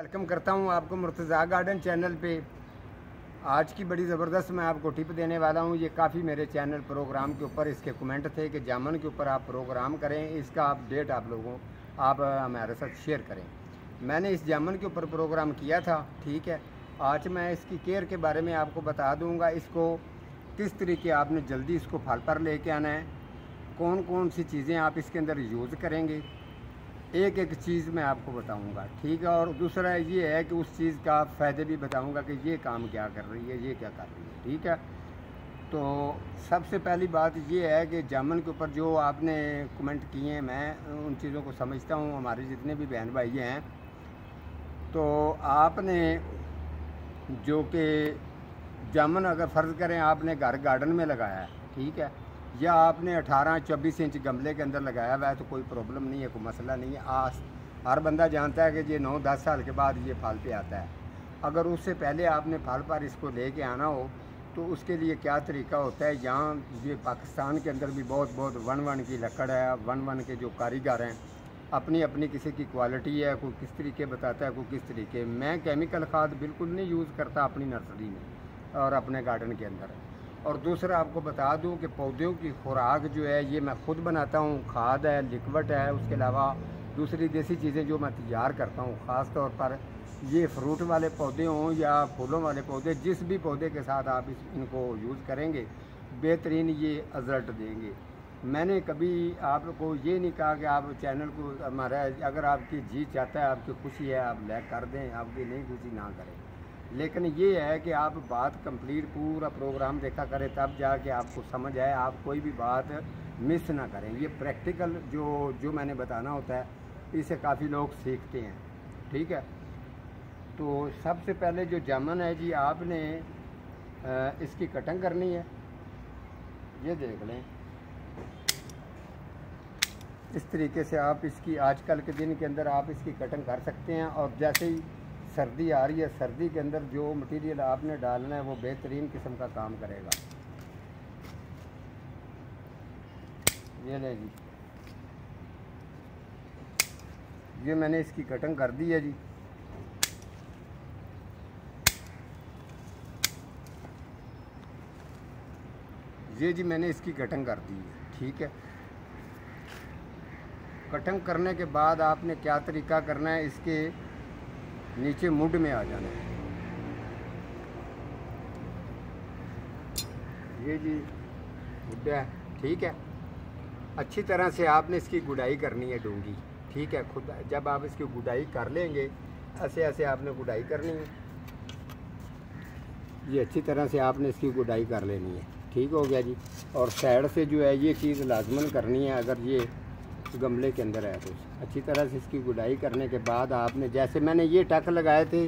Welcome करता हूं आपको मुर्तज़ा गार्डन चैनल पे। आज की बड़ी ज़बरदस्त मैं आपको टिप देने वाला हूं। ये काफ़ी मेरे चैनल प्रोग्राम के ऊपर इसके कमेंट थे कि जामुन के ऊपर आप प्रोग्राम करें, इसका अपडेट आप हमारे साथ शेयर करें। मैंने इस जामुन के ऊपर प्रोग्राम किया था, ठीक है। आज मैं इसकी केयर के बारे में आपको बता दूँगा, इसको किस तरीके आपने जल्दी इसको फल पर लेके आना है, कौन कौन सी चीज़ें आप इसके अंदर यूज़ करेंगे, एक एक चीज़ मैं आपको बताऊंगा, ठीक है। और दूसरा ये है कि उस चीज़ का फ़ायदे भी बताऊंगा कि ये काम क्या कर रही है, ये क्या कर रही है, ठीक है। तो सबसे पहली बात ये है कि जामुन के ऊपर जो आपने कमेंट किए हैं, मैं उन चीज़ों को समझता हूँ, हमारे जितने भी बहन भाई हैं। तो आपने जो कि जामुन अगर फ़र्ज़ करें आपने घर गार्डन में लगाया है, ठीक है, या आपने 18-24 इंच गमले के अंदर लगाया हुआ है, तो कोई प्रॉब्लम नहीं है, कोई मसला नहीं है। हर बंदा जानता है कि ये 9-10 साल के बाद ये फल पे आता है। अगर उससे पहले आपने फल पर इसको लेके आना हो तो उसके लिए क्या तरीका होता है, यहाँ ये पाकिस्तान के अंदर भी बहुत वन की लकड़ है, वन के जो कारीगर हैं, अपनी अपनी किसी की क्वालिटी है, कोई किस तरीके बताता है, कोई किस तरीके। मैं केमिकल खाद बिल्कुल नहीं यूज़ करता अपनी नर्सरी में और अपने गार्डन के अंदर। और दूसरा आपको बता दूं कि पौधों की खुराक जो है ये मैं खुद बनाता हूं, खाद है, लिक्विड है, उसके अलावा दूसरी देसी चीज़ें जो मैं तैयार करता हूं। ख़ास तौर पर ये फ्रूट वाले पौधे हों या फूलों वाले पौधे, जिस भी पौधे के साथ आप इनको यूज़ करेंगे बेहतरीन ये रिजल्ट देंगे। मैंने कभी आपको ये नहीं कहा कि आप चैनल को हमारा, अगर आपकी जी चाहता है, आपकी खुशी है, आप लाइक कर दें, आपकी नहीं खुशी ना करें। लेकिन ये है कि आप बात कंप्लीट पूरा प्रोग्राम देखा करें, तब जाके आपको समझ आए, आप कोई भी बात मिस ना करें। ये प्रैक्टिकल जो मैंने बताना होता है, इसे काफ़ी लोग सीखते हैं, ठीक है। तो सबसे पहले जो जामुन है जी, आपने इसकी कटिंग करनी है। ये देख लें इस तरीके से आप इसकी आजकल के दिन के अंदर आप इसकी कटिंग कर सकते हैं। और जैसे ही सर्दी आ रही है, सर्दी के अंदर जो मटेरियल आपने डालना है वो बेहतरीन किस्म का काम करेगा। ये ले जी, ये मैंने इसकी कटिंग कर दी है जी। ये जी मैंने इसकी कटिंग कर दी है, ठीक है। कटिंग करने के बाद आपने क्या तरीका करना है, इसके नीचे मुड में आ जाना है। ये जी मुड है, ठीक है। अच्छी तरह से आपने इसकी गुड़ाई करनी है डोंगी, ठीक है। खुद जब आप इसकी गुड़ाई कर लेंगे, ऐसे ऐसे आपने गुड़ाई करनी है। ये अच्छी तरह से आपने इसकी गुड़ाई कर लेनी है, ठीक हो गया जी। और साइड से जो है ये चीज़ लाजमन करनी है, अगर ये गमले के अंदर है तो अच्छी तरह से इसकी गुड़ाई करने के बाद आपने, जैसे मैंने ये टक लगाए थे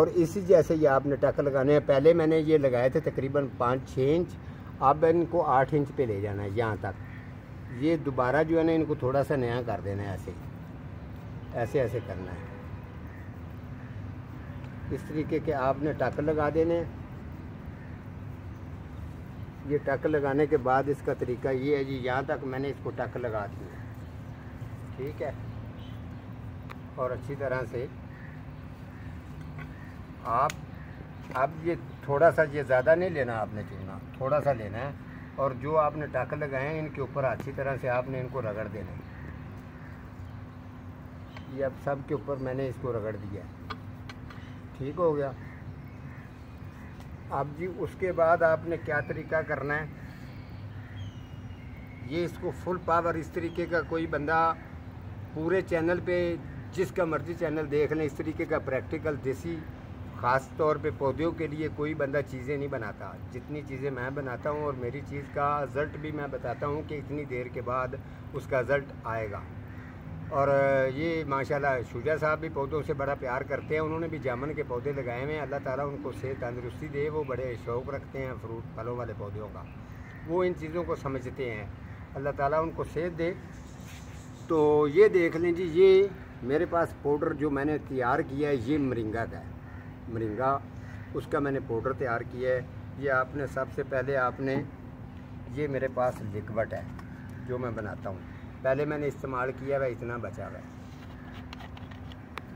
और इसी जैसे ये आपने टक लगाने हैं। पहले मैंने ये लगाए थे तकरीबन 5-6 इंच, अब इनको 8 इंच पे ले जाना है। यहाँ तक ये दोबारा जो है ना, इनको थोड़ा सा नया कर देना है, ऐसे ऐसे ऐसे करना है। इस तरीके के आपने टक लगा देने। ये टक लगाने के बाद इसका तरीका ये है जी, यहाँ तक मैंने इसको टक लगा दिया, ठीक है। और अच्छी तरह से आप, अब ये थोड़ा सा, ये ज़्यादा नहीं लेना आपने, चुना थोड़ा सा लेना है। और जो आपने टाक लगाए हैं इनके ऊपर अच्छी तरह से आपने इनको रगड़ देना है। ये अब सब के ऊपर मैंने इसको रगड़ दिया, ठीक हो गया। अब जी उसके बाद आपने क्या तरीका करना है, ये इसको फुल पावर, इस तरीके का, कोई बंदा पूरे चैनल पे जिसका मर्जी चैनल देख लें, इस तरीके का प्रैक्टिकल देसी ख़ास तौर पे पौधों के लिए कोई बंदा चीज़ें नहीं बनाता जितनी चीज़ें मैं बनाता हूँ। और मेरी चीज़ का रिज़ल्ट भी मैं बताता हूँ कि इतनी देर के बाद उसका रिज़ल्ट आएगा। और ये माशाल्लाह शूजा साहब भी पौधों से बड़ा प्यार करते हैं, उन्होंने भी जामुन के पौधे लगाए हैं। अल्लाह ताला उनको सेहत तंदुरुस्ती दे, वो बड़े शौक़ रखते हैं फ्रूट फलों वाले पौधों का, वो इन चीज़ों को समझते हैं, अल्लाह ताला उनको सेहत दे। तो ये देख लें जी, ये मेरे पास पाउडर जो मैंने तैयार किया है ये मोरिंगा का है, मोरिंगा उसका मैंने पाउडर तैयार किया है। ये आपने सबसे पहले आपने, ये मेरे पास लिक्विड है जो मैं बनाता हूँ, पहले मैंने इस्तेमाल किया हुआ, इतना बचा हुआ है।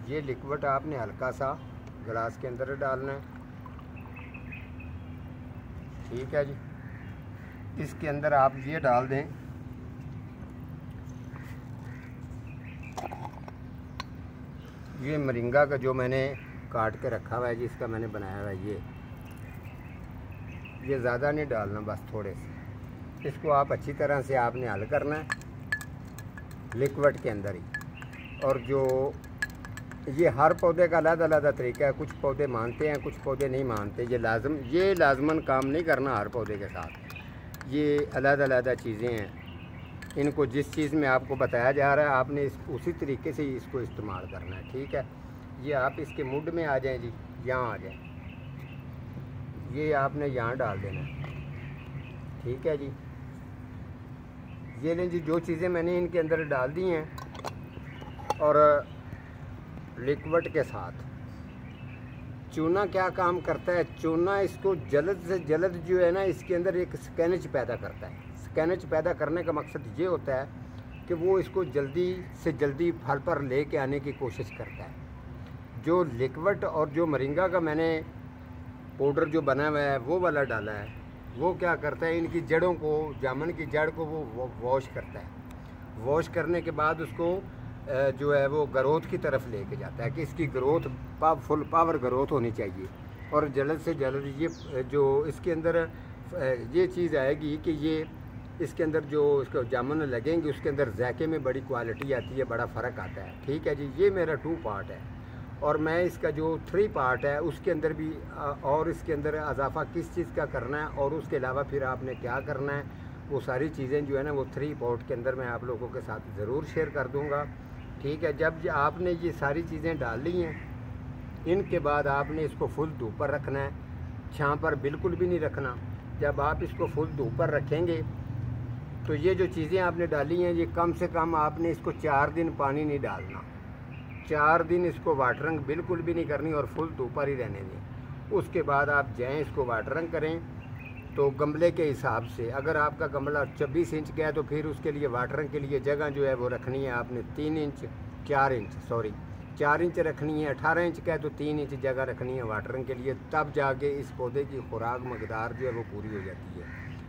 ये लिक्विड आपने हल्का सा गिलास के अंदर डालना है, ठीक है जी। इसके अंदर आप ये डाल दें, ये मोरिंगा का जो मैंने काट के रखा हुआ है जी, इसका मैंने बनाया हुआ है। ये ज़्यादा नहीं डालना, बस थोड़े से। इसको आप अच्छी तरह से आपने हल करना है लिक्विड के अंदर ही। और जो ये हर पौधे का अलग अलग तरीका है, कुछ पौधे मानते हैं, कुछ पौधे नहीं मानते। ये लाजमन काम नहीं करना हर पौधे के साथ, ये अलग अलग चीज़ें हैं। इनको जिस चीज़ में आपको बताया जा रहा है आपने उसी तरीके से इसको इस्तेमाल करना है, ठीक है। ये आप इसके मूड में आ जाएं जी, यहाँ आ जाएं, ये आपने यहाँ डाल देना, ठीक है जी। ये लें जी, जो चीज़ें मैंने इनके अंदर डाल दी हैं और लिक्विड के साथ। चूना क्या काम करता है? चूना इसको जल्द से जल्द जो है ना, इसके अंदर एक स्कैनज पैदा करता है। स्कैनज पैदा करने का मकसद ये होता है कि वो इसको जल्दी से जल्दी फल पर ले के आने की कोशिश करता है। जो लिक्विड और जो मोरिंगा का मैंने पाउडर जो बना हुआ है वो वाला डाला है, वो क्या करता है, इनकी जड़ों को, जामुन की जड़ को वो वॉश करता है। वॉश करने के बाद उसको जो है वो ग्रोथ की तरफ लेके जाता है कि इसकी ग्रोथ फुल पावर ग्रोथ होनी चाहिए। और जल्द से जल्द ये जो इसके अंदर ये चीज़ आएगी कि ये इसके अंदर जो इसको जामुन लगेंगे उसके अंदर जायके में बड़ी क्वालिटी आती है, बड़ा फ़र्क आता है, ठीक है जी। ये मेरा 2 पार्ट है और मैं इसका जो 3 पार्ट है उसके अंदर भी और इसके अंदर अजाफा किस चीज़ का करना है और उसके अलावा फिर आपने क्या करना है, वो सारी चीज़ें जो है ना वो 3 पार्ट के अंदर मैं आप लोगों के साथ ज़रूर शेयर कर दूँगा, ठीक है। जब आपने ये सारी चीज़ें डाल ली हैं, इनके बाद आपने इसको फुल धूप पर रखना है, छाँव पर बिल्कुल भी नहीं रखना। जब आप इसको फुल धूप पर रखेंगे तो ये जो चीज़ें आपने डाली हैं, ये कम से कम आपने इसको 4 दिन पानी नहीं डालना, 4 दिन इसको वाटरिंग बिल्कुल भी नहीं करनी और फुल धूप पर ही रहने दें। उसके बाद आप जाएँ इसको वाटरिंग करें, तो गमले के हिसाब से, अगर आपका गमला 24 इंच का है तो फिर उसके लिए वाटरिंग के लिए जगह जो है वो रखनी है आपने 4 इंच रखनी है। 18 इंच का है तो 3 इंच जगह रखनी है वाटरिंग के लिए, तब जाके इस पौधे की खुराक मकदार जो है वो पूरी हो जाती है,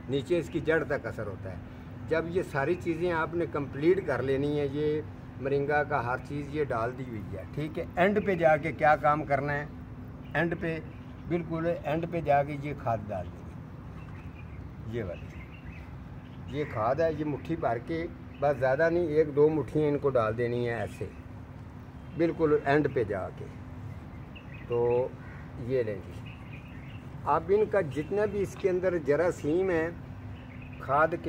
नीचे इसकी जड़ तक असर होता है। जब ये सारी चीज़ें आपने कंप्लीट कर लेनी है, ये मोरिंगा का हर चीज़ ये डाल दी हुई है, ठीक है। एंड पे जाके क्या काम करना है, एंड पे बिल्कुल एंड पे जाके ये खाद डाल देंगे, ये वाली ये खाद है, ये मुट्ठी भर के, बस ज़्यादा नहीं, 1-2 मुट्ठियाँ इनको डाल देनी है ऐसे बिल्कुल एंड पे जाके। तो ये लेंगे आप, इनका जितना भी इसके अंदर जरासीम है खाद के